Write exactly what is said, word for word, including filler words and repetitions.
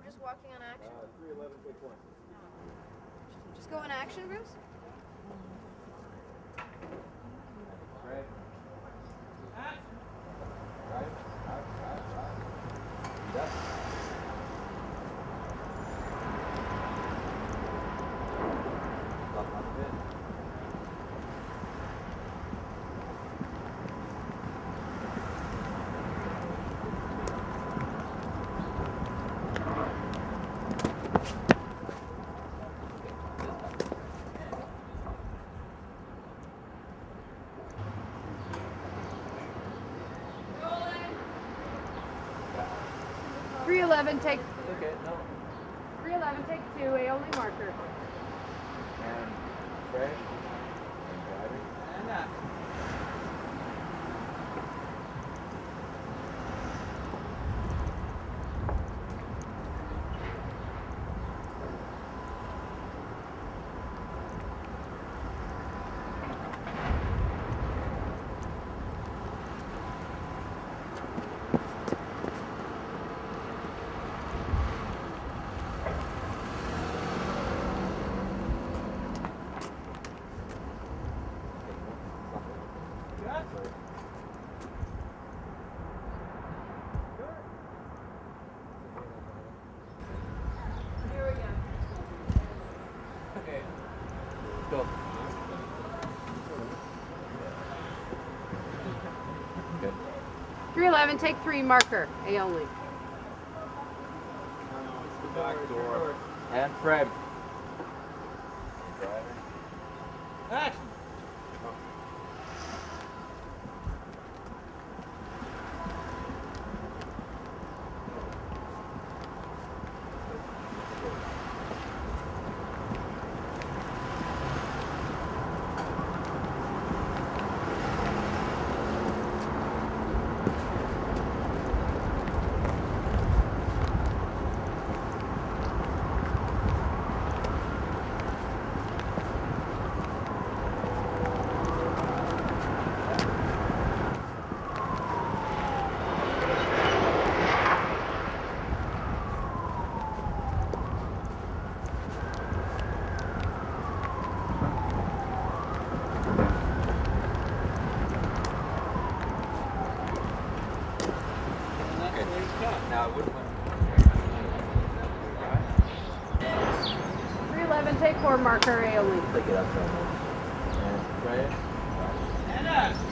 I'm just walking on action? Uh, three eleven, take one. Just go on action, Bruce? Right. Right. Right. Right. Right. Right. three eleven, take okay, no. three eleven, take two, a only marker. And fresh, and driving, and up. three eleven, take three, marker, A only. It's the back door. And Fred. Action! three eleven, take four, marker A only. Pick it up. And right. And up.